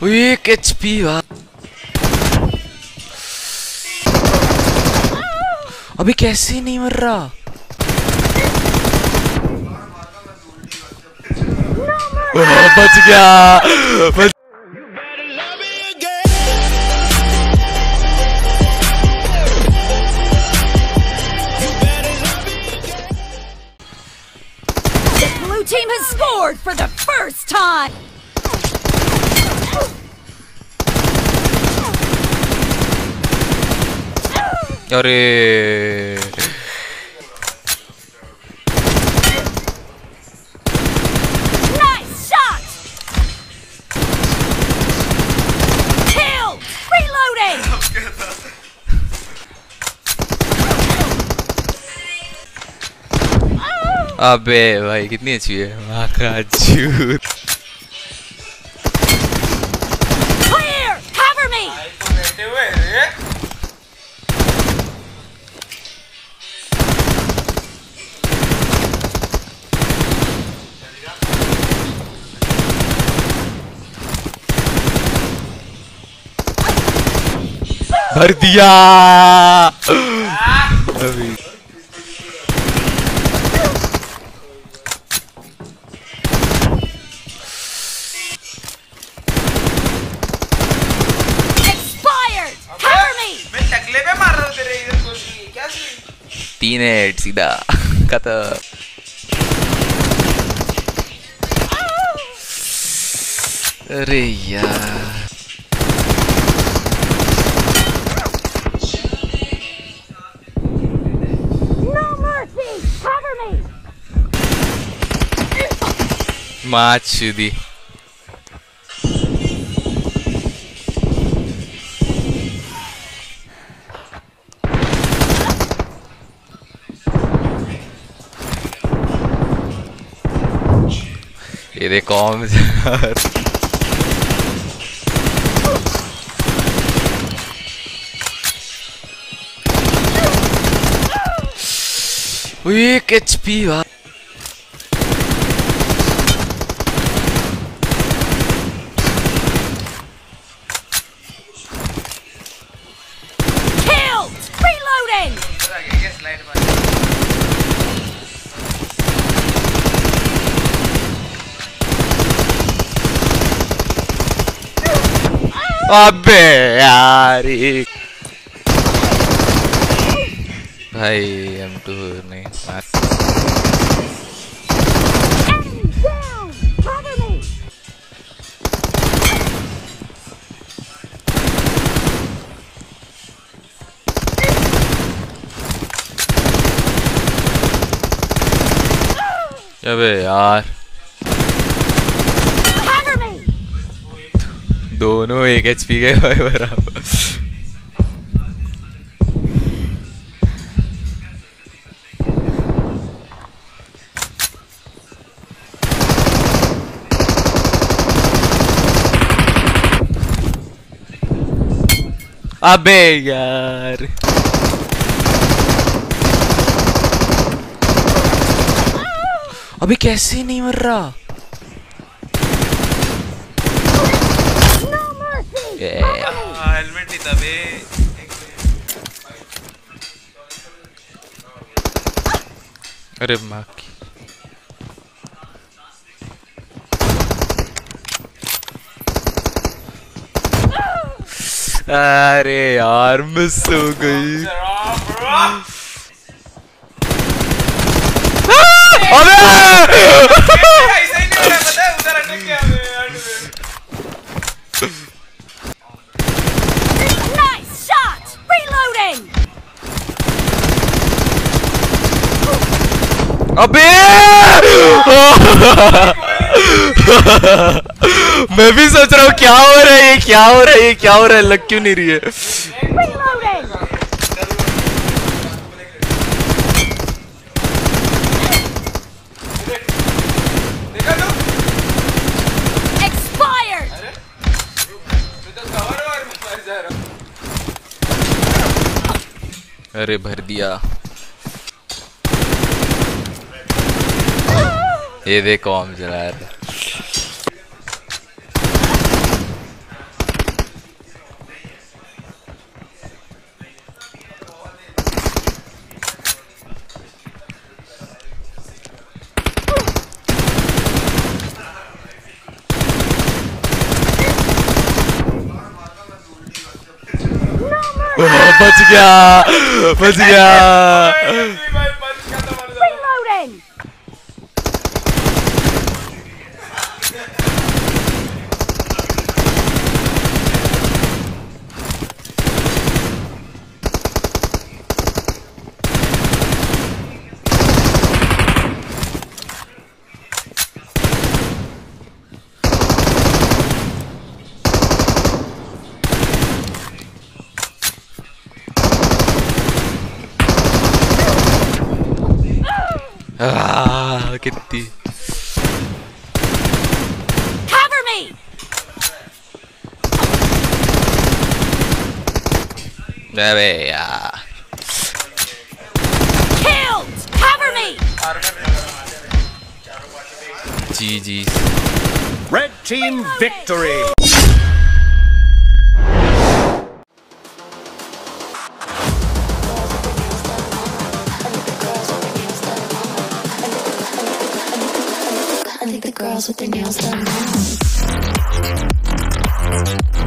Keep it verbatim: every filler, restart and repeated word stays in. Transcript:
Weak H P यार। अभी कैसे नहीं मर रहा? बच गया बच team has scored for the first time. Arey. Nice shot. Kill. Reloading. अबे भाई कितनी अच्छी है माका झूठ। Clear, cover me. भर दिया। तीन हेड सीधा खत्म। अरे यार माची दी ये कॉम यार। वीक एचपी यार। Killed. Reloading. अबे यार भाई हम तो नहीं अबे यार दोनों एक एचपी गए भाई बराबर। अबे यार अभी कैसे नहीं मर रहा? हेलमेट नहीं था बे। अरे माँ की अरे यार मिस हो गई। अबे मैं भी सोच रहा हूँ क्या हो रहा है ये क्या हो रहा है ये क्या हो रहा है लग क्यों नहीं रही है। अरे भर दिया ये देखो हम जला रहे। Patiga! Patiga! Reloading! Ah, look at the. Cover me. Baby, ah. Killed. Cover me. G G's. Red team victory. I think the girls with their nails done now.